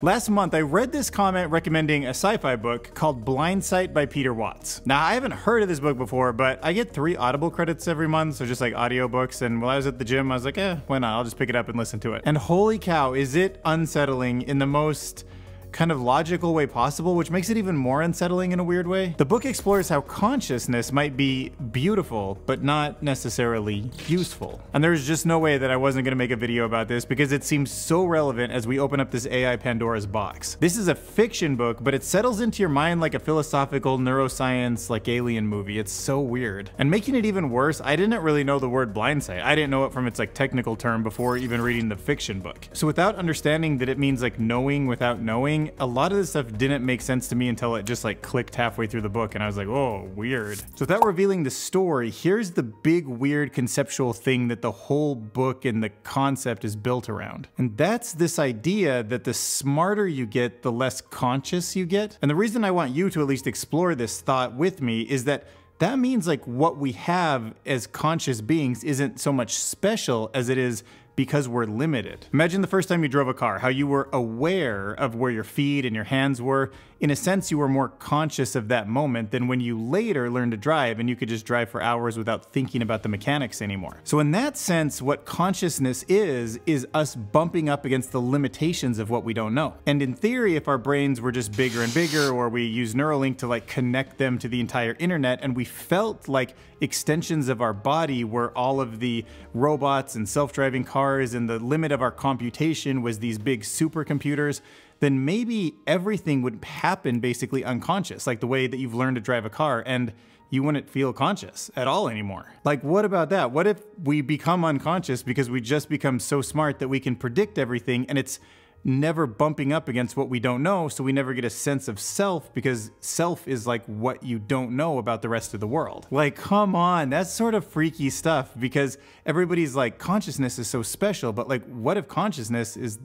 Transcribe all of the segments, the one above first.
Last month, I read this comment recommending a sci-fi book called Blindsight by Peter Watts. Now, I haven't heard of this book before, but I get 3 Audible credits every month, so just like audiobooks, and while I was at the gym, I was like, why not? I'll just pick it up and listen to it. And holy cow, is it unsettling in the most kind of logical way possible, which makes it even more unsettling in a weird way. The book explores how consciousness might be beautiful, but not necessarily useful. And there's just no way that I wasn't gonna make a video about this because it seems so relevant as we open up this AI Pandora's box. This is a fiction book, but it settles into your mind like a philosophical neuroscience, like alien movie. It's so weird. And making it even worse, I didn't really know the word blindsight. I didn't know it from its like technical term before even reading the fiction book. So without understanding that it means like knowing without knowing, a lot of this stuff didn't make sense to me until it just like clicked halfway through the book and I was like, oh, weird. So without revealing the story, here's the big weird conceptual thing that the whole book and the concept is built around. And that's this idea that the smarter you get, the less conscious you get. And the reason I want you to at least explore this thought with me is that means like what we have as conscious beings isn't so much special as it is because we're limited. Imagine the first time you drove a car, how you were aware of where your feet and your hands were. In a sense, you were more conscious of that moment than when you later learned to drive and you could just drive for hours without thinking about the mechanics anymore. So in that sense, what consciousness is us bumping up against the limitations of what we don't know. And in theory, if our brains were just bigger and bigger, or we use Neuralink to like connect them to the entire internet, and we felt like extensions of our body were all of the robots and self-driving cars, and the limit of our computation was these big supercomputers, then maybe everything would happen basically unconscious, like the way that you've learned to drive a car, and you wouldn't feel conscious at all anymore. Like, what about that? What if we become unconscious because we just become so smart that we can predict everything, and it's never bumping up against what we don't know, so we never get a sense of self, because self is like what you don't know about the rest of the world. Like, come on, that's sort of freaky stuff, because everybody's like, consciousness is so special, but like, what if consciousness is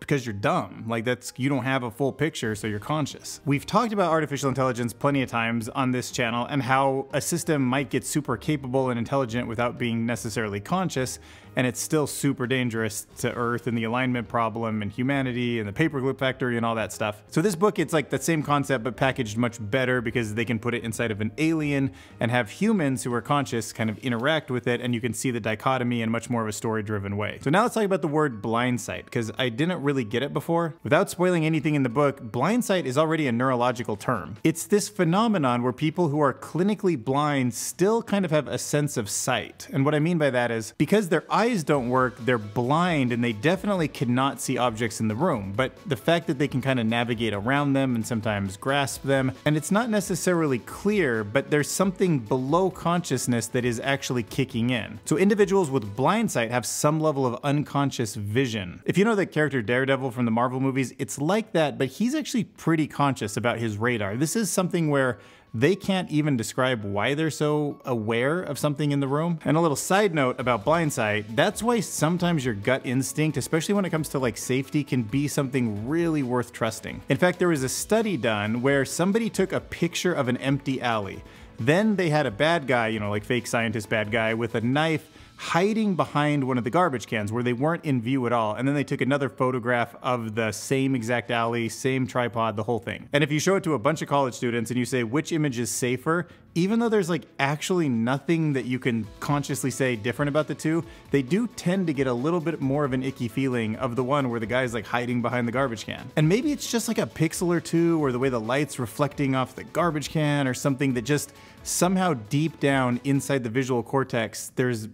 because you're dumb? Like, you don't have a full picture, so you're conscious. We've talked about artificial intelligence plenty of times on this channel and how a system might get super capable and intelligent without being necessarily conscious, and it's still super dangerous to Earth and the alignment problem and humanity and the paperclip factory and all that stuff. So this book, it's like the same concept but packaged much better because they can put it inside of an alien and have humans who are conscious kind of interact with it, and you can see the dichotomy in much more of a story-driven way. So now let's talk about the word blindsight, because I didn't really get it before. Without spoiling anything in the book, blindsight is already a neurological term. It's this phenomenon where people who are clinically blind still kind of have a sense of sight. And what I mean by that is, because their eyes don't work, they're blind and they definitely cannot see objects in the room. But the fact that they can kind of navigate around them and sometimes grasp them, and it's not necessarily clear, but there's something below consciousness that is actually kicking in. So individuals with blindsight have some level of unconscious vision. If you know that character Darius from the Marvel movies, it's like that, but he's actually pretty conscious about his radar. This is something where they can't even describe why they're so aware of something in the room. And a little side note about blindsight, that's why sometimes your gut instinct, especially when it comes to like safety, can be something really worth trusting. In fact, there was a study done where somebody took a picture of an empty alley. Then they had a bad guy, you know, like fake scientist bad guy with a knife, hiding behind one of the garbage cans where they weren't in view at all. And then they took another photograph of the same exact alley, same tripod, the whole thing. And if you show it to a bunch of college students and you say, which image is safer, even though there's like actually nothing that you can consciously say different about the two, they do tend to get a little bit more of an icky feeling of the one where the guy's like hiding behind the garbage can. And maybe it's just like a pixel or two, or the way the light's reflecting off the garbage can or something, that just somehow deep down inside the visual cortex, there's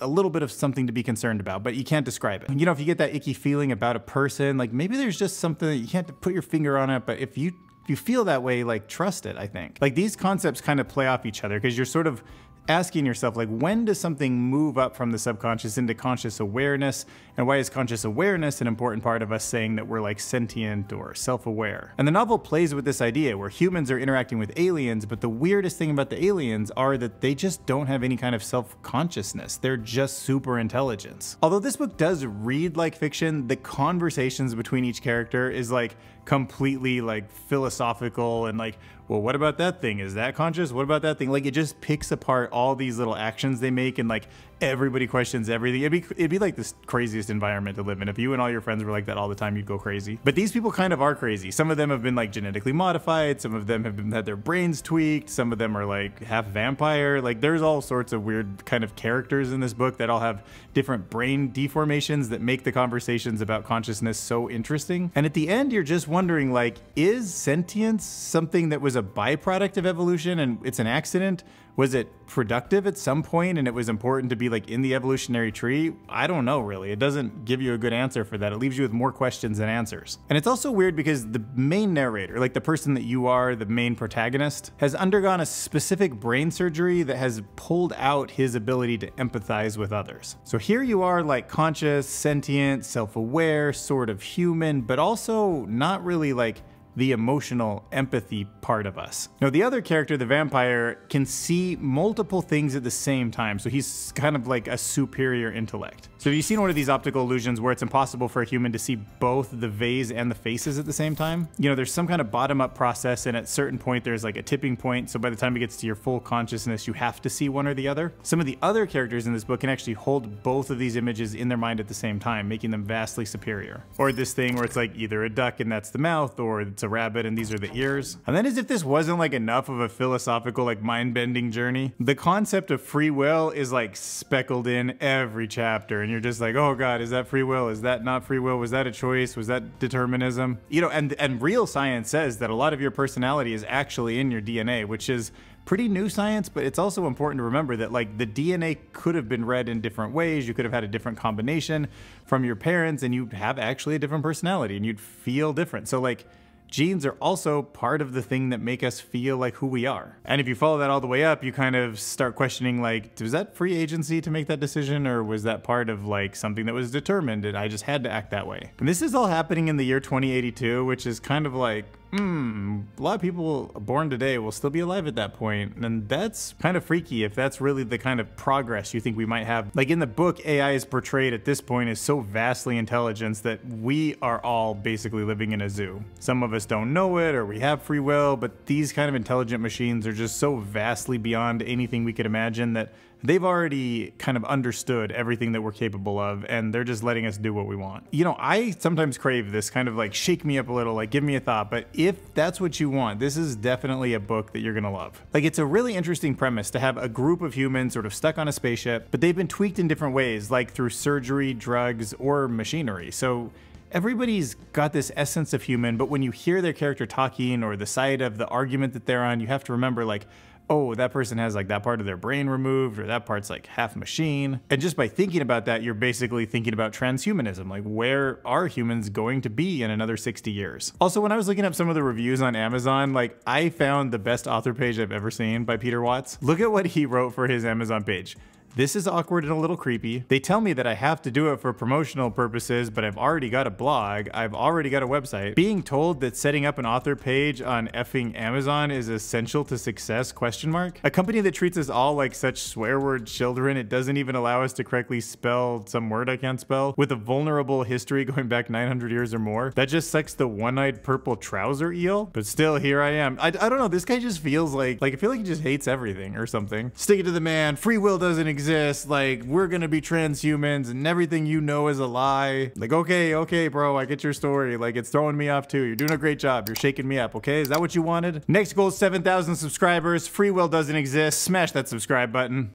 a little bit of something to be concerned about, but you can't describe it. You know, if you get that icky feeling about a person, like maybe there's just something that you can't put your finger on it, but if you feel that way, like trust it, I think. Like these concepts kind of play off each other because you're sort of asking yourself, like, when does something move up from the subconscious into conscious awareness? And why is conscious awareness an important part of us saying that we're like sentient or self-aware? And the novel plays with this idea where humans are interacting with aliens, but the weirdest thing about the aliens are that they just don't have any kind of self-consciousness. They're just super intelligence. Although this book does read like fiction, the conversations between each character is like completely like philosophical and like, well, what about that thing? Is that conscious? What about that thing? Like it just picks apart all these little actions they make, and like everybody questions everything. It'd be like this craziest environment to live in. If you and all your friends were like that all the time, you'd go crazy. But these people kind of are crazy. Some of them have been like genetically modified. Some of them have had their brains tweaked. Some of them are like half vampire. Like there's all sorts of weird kind of characters in this book that all have different brain deformations that make the conversations about consciousness so interesting. And at the end, you're just wondering, like, is sentience something that was a byproduct of evolution and it's an accident? Was it productive at some point and it was important to be like in the evolutionary tree? I don't know, really. It doesn't give you a good answer for that. It leaves you with more questions than answers. And it's also weird because the main narrator, like the person that you are, the main protagonist, has undergone a specific brain surgery that has pulled out his ability to empathize with others. So here you are, like, conscious, sentient, self-aware, sort of human, but also not really like the emotional empathy part of us. Now, the other character, the vampire, can see multiple things at the same time, so he's kind of like a superior intellect. So have you seen one of these optical illusions where it's impossible for a human to see both the vase and the faces at the same time? You know, there's some kind of bottom-up process, and at a certain point, there's like a tipping point, so by the time it gets to your full consciousness, you have to see one or the other. Some of the other characters in this book can actually hold both of these images in their mind at the same time, making them vastly superior. Or this thing where it's like either a duck and that's the mouth, or it's a rabbit and these are the ears. And then, as if this wasn't like enough of a philosophical, like, mind-bending journey, the concept of free will is like speckled in every chapter, and you're just like, oh god, is that free will? Is that not free will? Was that a choice? Was that determinism? You know, and real science says that a lot of your personality is actually in your DNA, which is pretty new science, but it's also important to remember that, like, the DNA could have been read in different ways. You could have had a different combination from your parents, and you'd have actually a different personality, and you'd feel different. So, like, genes are also part of the thing that make us feel like who we are. And if you follow that all the way up, you kind of start questioning, like, was that free agency to make that decision? Or was that part of like something that was determined and I just had to act that way? And this is all happening in the year 2082, which is kind of like, a lot of people born today will still be alive at that point. And that's kind of freaky if that's really the kind of progress you think we might have. Like, in the book, AI is portrayed at this point as so vastly intelligent that we are all basically living in a zoo. Some of us don't know it, or we have free will, but these kind of intelligent machines are just so vastly beyond anything we could imagine that they've already kind of understood everything that we're capable of, and they're just letting us do what we want. You know, I sometimes crave this kind of like, shake me up a little, like, give me a thought. But if that's what you want, this is definitely a book that you're gonna love. Like, it's a really interesting premise to have a group of humans sort of stuck on a spaceship, but they've been tweaked in different ways, like through surgery, drugs, or machinery. So everybody's got this essence of human, but when you hear their character talking or the side of the argument that they're on, you have to remember, like, oh, that person has like that part of their brain removed, or that part's like half machine. And just by thinking about that, you're basically thinking about transhumanism. Like, where are humans going to be in another 60 years? Also, when I was looking up some of the reviews on Amazon, like, I found the best author page I've ever seen by Peter Watts. Look at what he wrote for his Amazon page. "This is awkward and a little creepy. They tell me that I have to do it for promotional purposes, but I've already got a blog. I've already got a website. Being told that setting up an author page on effing Amazon is essential to success, ? A company that treats us all like such swear word children, it doesn't even allow us to correctly spell some word I can't spell, with a vulnerable history going back 900 years or more. That just sucks the one-eyed purple trouser eel. But still, here I am." I don't know, this guy just feels like, I feel like he just hates everything or something. "Stick it to the man. Free will doesn't exist. Like, we're gonna be transhumans, and everything you know is a lie." Like, okay, bro, I get your story. Like, it's throwing me off too. You're doing a great job. You're shaking me up, okay? Is that what you wanted? Next goal is 7,000 subscribers. Free will doesn't exist. Smash that subscribe button.